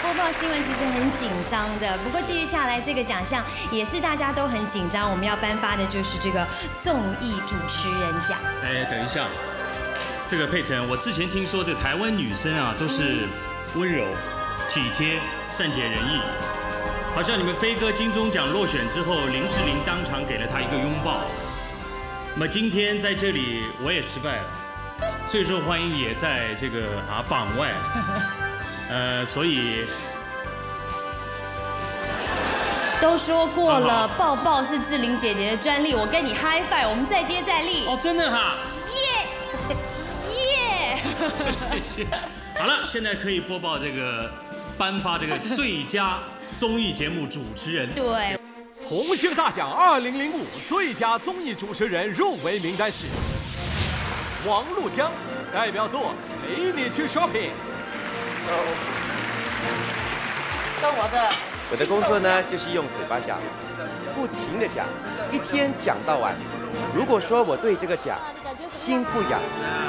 播报新闻其实很紧张的，不过继续下来，这个奖项也是大家都很紧张。我们要颁发的就是这个综艺主持人奖。哎，等一下，这个佩岑，我之前听说这台湾女生啊都是温柔、体贴、善解人意，好像你们飞哥金钟奖落选之后，林志玲当场给了他一个拥抱。那么今天在这里我也失败了。 最受欢迎也在这个榜外，所以都说过了，抱抱是志玲姐姐的专利，我跟你 high five， 我们再接再厉。哦，真的哈，耶耶，谢谢。好了，现在可以播报这个颁发这个最佳综艺节目主持人。对，红星大奖2005最佳综艺主持人入围名单是。 王珞江，代表作《陪你去 shopping》。那我的工作呢，就是用嘴巴讲，不停地讲，一天讲到晚。如果说我对这个奖心不痒，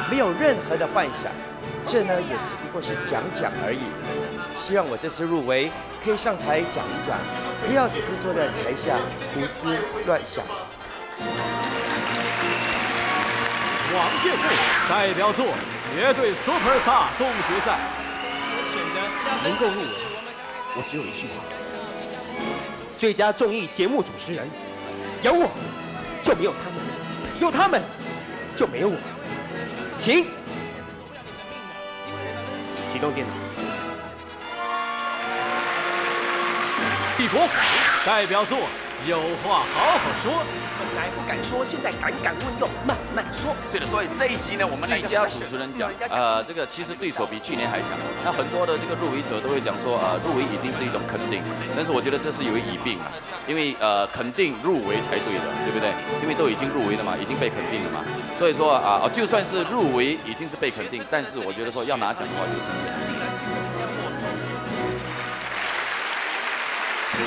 没有任何的幻想，这呢也只不过是讲而已。希望我这次入围可以上台讲一讲，不要只是坐在台下胡思乱想。 王建富代表作《绝对 Superstar》总决赛，能够入围，我只有一句话：最佳综艺节目主持人，有我就没有他们，有他们就没有我。请启动电脑。李国虎代表作。 有话好好说，本来不敢说，现在敢问又慢慢说。对的，所以这一集呢，我们最佳主持人奖，这个其实对手比去年还强。那很多的这个入围者都会讲说，入围已经是一种肯定，但是我觉得这是有一病啊，因为肯定入围才对的，对不对？因为都已经入围了嘛，已经被肯定了嘛，所以说就算是入围已经是被肯定，但是我觉得说要拿奖的话就。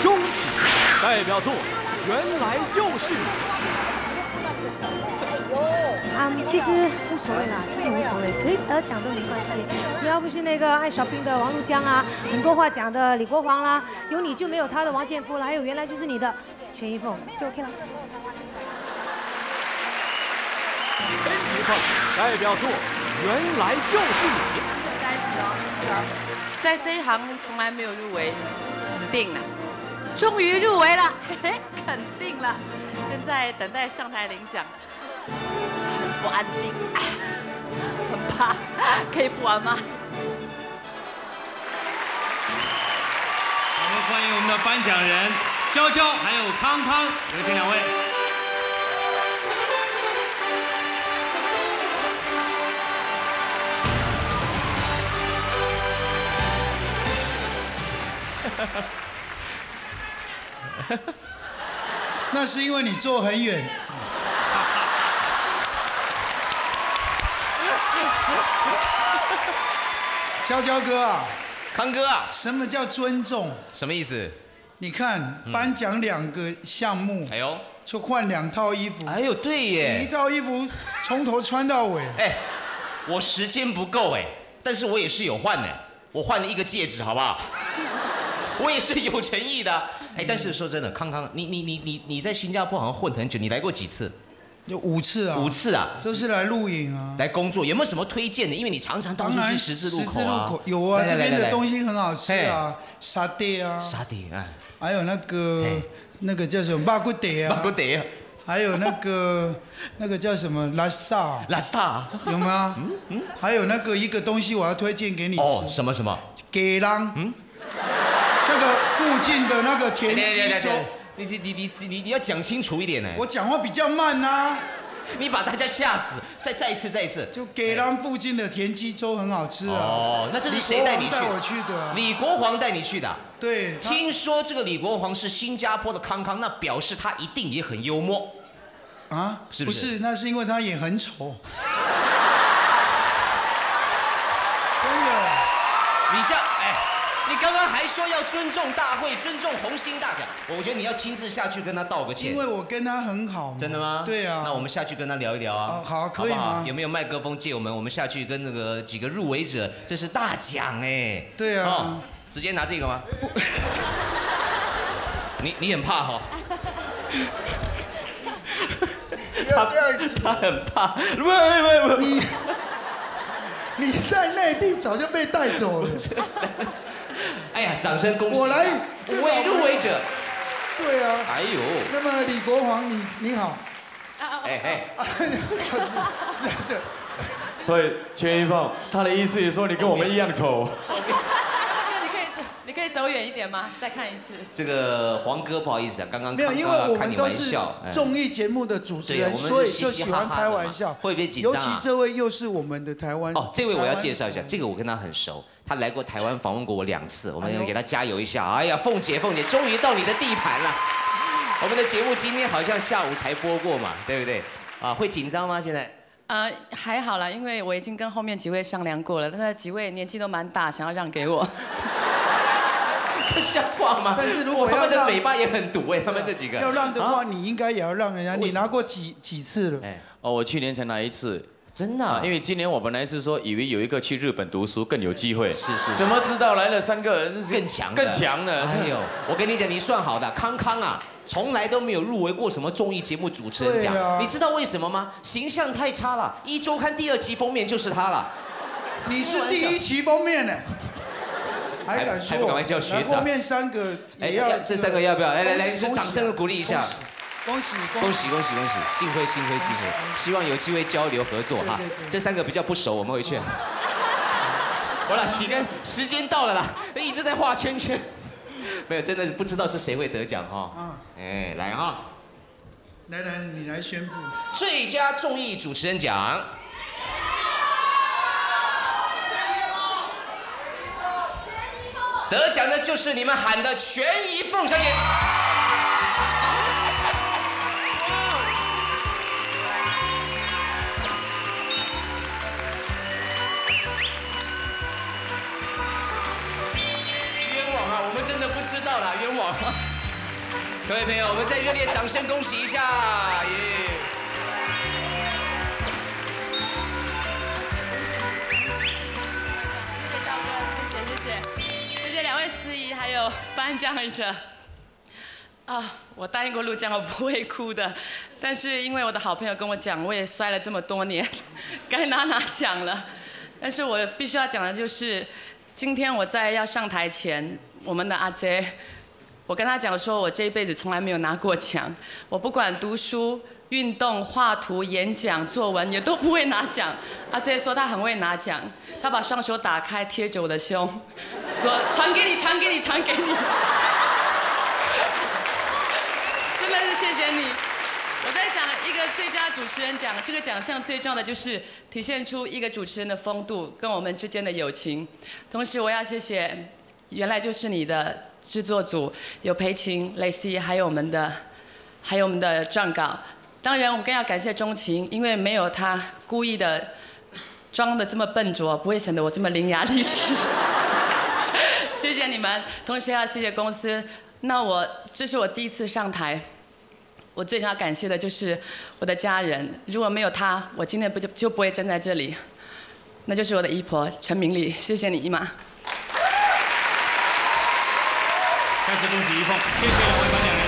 钟启代表作《原来就是我》。其实无所谓啦，真的无所谓，谁得奖都没关系，只要不是那个爱shopping的王珞江啊，很多话讲的李国煌啦，有你就没有他的王建夫啦，还有原来就是你的全一凤就 OK 了。全一凤代表作《原来就是你》。在这一行从来没有入围。 定了，终于入围了，嘿，肯定了。现在等待上台领奖，很不安定，很怕，可以不玩吗？我们欢迎我们的颁奖人娇娇还有康康，有请两位。那是因为你坐很远。娇娇哥啊，康哥啊，什么叫尊重？什么意思？你看颁奖2个项目，哎呦，就换2套衣服。哎呦，对耶，1套衣服从头穿到尾。哎，我时间不够哎，但是我也是有换的，我换了1个戒指，好不好？ 我也是有诚意的，哎，但是说真的，康康，你在新加坡好像混很久，你来过几次？有5次啊。5次啊，就是来露营啊，来工作，有没有什么推荐的？因为你常常到处去十字路口啊。有啊，这边的东西很好吃啊，沙爹啊，沙爹啊，还有那个叫什么巴骨爹啊，巴骨爹，还有那个叫什么拉萨，拉萨有吗？还有一个东西我要推荐给你哦，什么？给浪，附近的田鸡粥，你要讲清楚一点呢。我讲话比较慢呐，你把大家吓死。再一次。就给他附近的田鸡粥很好吃啊。哦，那这是谁带你去？带我去的。李国煌带你去的。对。听说这个李国煌是新加坡的康康，那表示他一定也很幽默。啊？是不是？不是，那是因为他也很丑。真的。你这样，哎。 你刚刚还说要尊重大会，尊重红星大奖，我觉得你要亲自下去跟他道个歉。因为我跟他很好。真的吗？对啊。那我们下去跟他聊一聊啊。好，可以吗？有没有麦克风借我们？我们下去跟几个入围者，这是大奖哎。对啊。直接拿这个吗？你很怕哈、哦。要这样子，他很怕。喂，你在内地早就被带走了。哎呀，掌声恭喜！我来，五位入围者。对啊。哎呦。那么李国煌，你好。哎。是这。所以全一凤，他的意思也说你跟我们一样丑。你可以走远一点吗？再看一次。这个黄哥不好意思啊，刚刚没有，因为我们都是综艺节目的主持人，所以就喜欢开玩笑，会不会紧张？尤其这位又是我们的台湾哦，这位我要介绍一下，这个我跟他很熟，他来过台湾访问过我2次，我们要给他加油一下。哎呀，凤姐，终于到你的地盘了。我们的节目今天好像下午才播过嘛，对不对？啊，会紧张吗？现在？ 还好啦，因为我已经跟后面几位商量过了，但是几位年纪都蛮大，想要让给我，这像话吗？但是如果他们的嘴巴也很毒哎，他们这几个要让的话，你应该也要让人家。你拿过几次了？哎，哦，我去年才拿1次，真的。因为今年我本来是说以为有一个去日本读书更有机会，是。怎么知道来了3个更强的？哎呦，我跟你讲，你算好的，康康啊。 从来都没有入围过什么综艺节目主持人奖，你知道为什么吗？形象太差了，《一周刊》第2期封面就是他了。你是第1期封面呢，还敢说？还不赶快叫学长？后面3个也要，这3个要不要？来，掌声的鼓励一下。恭喜！幸会！希望有机会交流合作哈。这3个比较不熟，我们回去。好了，时间到了啦，一直在画圈圈。 没有，真的是不知道是谁会得奖哈。啊，哎，来哈，来，你来宣布最佳综艺主持人奖。得奖的就是你们喊的全一凤小姐。知道了，冤枉！各位朋友，我们再热烈掌声恭喜一下！谢谢2位司仪，还有颁奖者。啊，我答应过陆江，我不会哭的。但是因为我的好朋友跟我讲，我也摔了这么多年，该拿奖了。但是我必须要讲的就是，今天我在要上台前。 我们的阿姐，我跟她讲说，我这一辈子从来没有拿过奖，我不管读书、运动、画图、演讲、作文也都不会拿奖。阿姐说她很会拿奖，她把双手打开贴着我的胸，说传给你。真的是谢谢你。我在想，一个最佳主持人奖，这个奖项最重要的就是体现出一个主持人的风度跟我们之间的友情。同时，我要谢谢。 原来就是你的制作组有裴琴、蕾西，还有我们的撰稿。当然，我们更要感谢钟情，因为没有他故意的装的这么笨拙，不会显得我这么伶牙俐齿。谢谢你们，同时要谢谢公司。那这是我第1次上台，我最想要感谢的就是我的家人。如果没有他，我今天就不会站在这里。那就是我的姨婆陈明丽，谢谢你姨妈。 再次恭喜一凤，谢谢2位颁奖人。